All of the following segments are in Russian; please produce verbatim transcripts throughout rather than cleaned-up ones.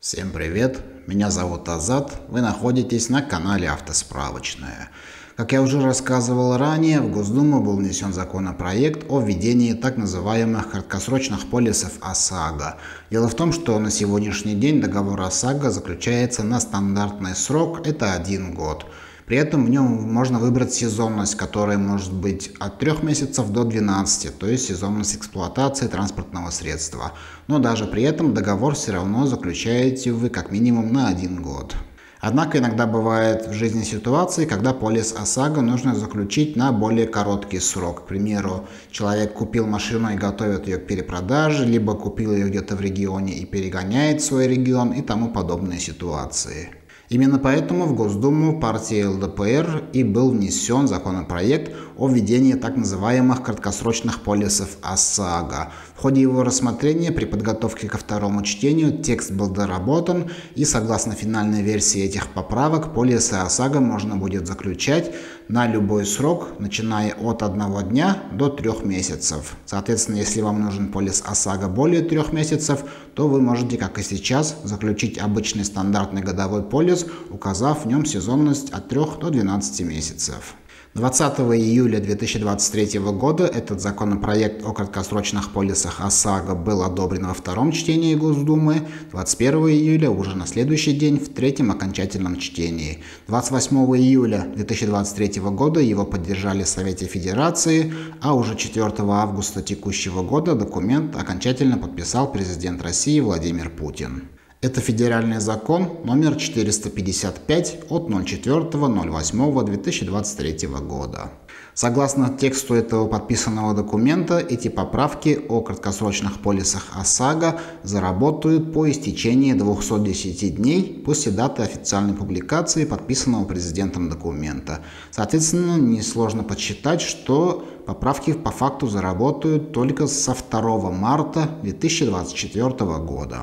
Всем привет, меня зовут Азат, вы находитесь на канале Автосправочная. Как я уже рассказывал ранее, в Госдуму был внесен законопроект о введении так называемых краткосрочных полисов ОСАГО. Дело в том, что на сегодняшний день договор ОСАГО заключается на стандартный срок, это один год. При этом в нем можно выбрать сезонность, которая может быть от трёх месяцев до двенадцати, то есть сезонность эксплуатации транспортного средства. Но даже при этом договор все равно заключаете вы как минимум на один год. Однако иногда бывают в жизни ситуации, когда полис ОСАГО нужно заключить на более короткий срок. К примеру, человек купил машину и готовит ее к перепродаже, либо купил ее где-то в регионе и перегоняет свой регион и тому подобные ситуации. Именно поэтому в Госдуму партии ЛДПР и был внесен законопроект о введении так называемых краткосрочных полисов ОСАГО. В ходе его рассмотрения при подготовке ко второму чтению текст был доработан, и согласно финальной версии этих поправок полисы ОСАГО можно будет заключать на любой срок, начиная от одного дня до трех месяцев. Соответственно, если вам нужен полис ОСАГО более трех месяцев, то вы можете, как и сейчас, заключить обычный стандартный годовой полис, указав в нем сезонность от трёх до двенадцати месяцев. двадцатого июля две тысячи двадцать третьего года этот законопроект о краткосрочных полисах ОСАГО был одобрен во втором чтении Госдумы, двадцать первого июля уже на следующий день в третьем окончательном чтении. двадцать восьмого июля две тысячи двадцать третьего года его поддержали в Совете Федерации, а уже четвёртого августа текущего года документ окончательно подписал президент России Владимир Путин. Это федеральный закон номер четыреста пятьдесят пять от ноль четвёртого ноль восьмого две тысячи двадцать третьего года. Согласно тексту этого подписанного документа, эти поправки о краткосрочных полисах ОСАГО заработают по истечении двухсот десяти дней после даты официальной публикации подписанного президентом документа. Соответственно, несложно подсчитать, что поправки по факту заработают только со второго марта две тысячи двадцать четвёртого года.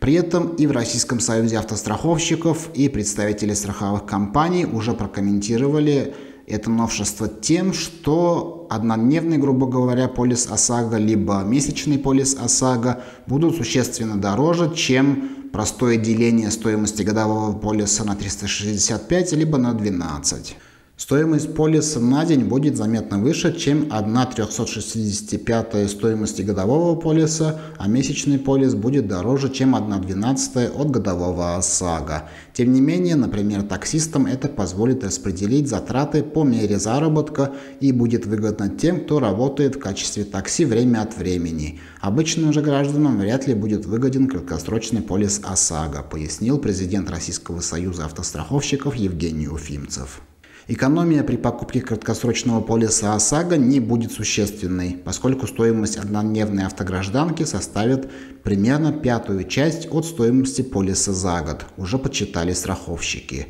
При этом и в Российском Союзе автостраховщиков, и представители страховых компаний уже прокомментировали это новшество тем, что однодневный, грубо говоря, полис ОСАГО, либо месячный полис ОСАГО будут существенно дороже, чем простое деление стоимости годового полиса на триста шестьдесят пять либо на двенадцать. Стоимость полиса на день будет заметно выше, чем одна трёхсотшестидесятипятая стоимости годового полиса, а месячный полис будет дороже, чем одна двенадцатая от годового ОСАГО. Тем не менее, например, таксистам это позволит распределить затраты по мере заработка и будет выгодно тем, кто работает в качестве такси время от времени. Обычным же гражданам вряд ли будет выгоден краткосрочный полис ОСАГО, пояснил президент Российского Союза автостраховщиков Евгений Уфимцев. Экономия при покупке краткосрочного полиса ОСАГО не будет существенной, поскольку стоимость однодневной автогражданки составит примерно пятую часть от стоимости полиса за год, уже подсчитали страховщики.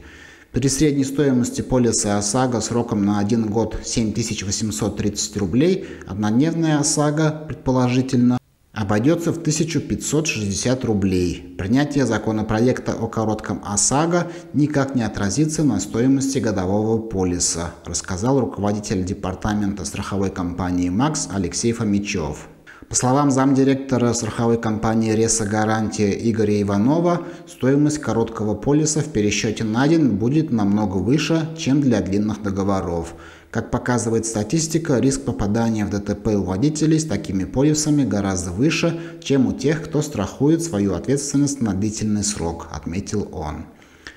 При средней стоимости полиса ОСАГО сроком на один год семь тысяч восемьсот тридцать рублей, однодневная ОСАГО, предположительно, обойдется в тысячу пятьсот шестьдесят рублей. Принятие законопроекта о коротком ОСАГО никак не отразится на стоимости годового полиса, рассказал руководитель департамента страховой компании «Макс» Алексей Фомичев. По словам замдиректора страховой компании «Реса-гарантия» Игоря Иванова, стоимость короткого полиса в пересчете на день будет намного выше, чем для длинных договоров. Как показывает статистика, риск попадания в ДТП у водителей с такими полисами гораздо выше, чем у тех, кто страхует свою ответственность на длительный срок, отметил он.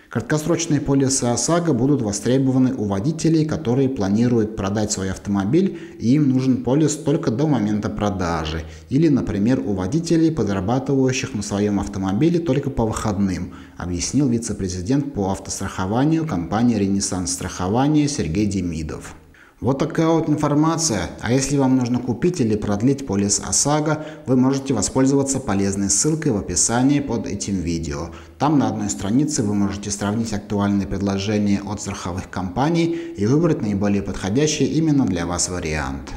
Краткосрочные полисы ОСАГО будут востребованы у водителей, которые планируют продать свой автомобиль, и им нужен полис только до момента продажи. Или, например, у водителей, подрабатывающих на своем автомобиле только по выходным, объяснил вице-президент по автострахованию компании «Ренессанс страхование» Сергей Демидов. Вот такая вот информация. А если вам нужно купить или продлить полис ОСАГО, вы можете воспользоваться полезной ссылкой в описании под этим видео. Там на одной странице вы можете сравнить актуальные предложения от страховых компаний и выбрать наиболее подходящий именно для вас вариант.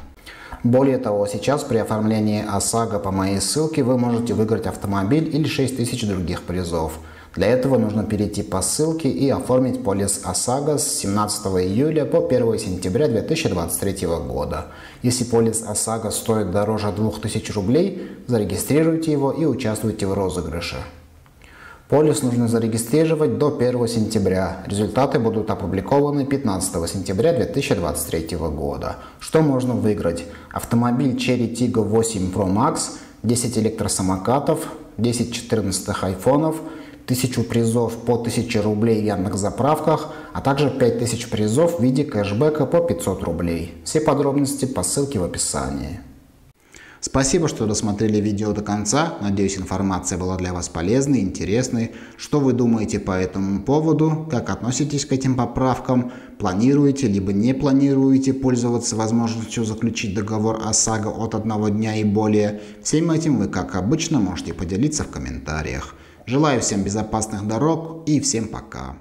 Более того, сейчас при оформлении ОСАГО по моей ссылке вы можете выиграть автомобиль или шесть тысяч других призов. Для этого нужно перейти по ссылке и оформить полис ОСАГО с семнадцатого июля по первое сентября две тысячи двадцать третьего года. Если полис ОСАГО стоит дороже двух тысяч рублей, зарегистрируйте его и участвуйте в розыгрыше. Полис нужно зарегистрировать до первого сентября. Результаты будут опубликованы пятнадцатого сентября две тысячи двадцать третьего года. Что можно выиграть? Автомобиль Cherry Tiggo восемь Pro Max, десять электросамокатов, десять четырнадцатых айфонов, тысячу призов по тысяче рублей в Яндекс.Заправках, а также пять тысяч призов в виде кэшбэка по пятьсот рублей. Все подробности по ссылке в описании. Спасибо, что досмотрели видео до конца. Надеюсь, информация была для вас полезной, интересной. Что вы думаете по этому поводу? Как относитесь к этим поправкам? Планируете, либо не планируете пользоваться возможностью заключить договор ОСАГО от одного дня и более? Всем этим вы, как обычно, можете поделиться в комментариях. Желаю всем безопасных дорог и всем пока.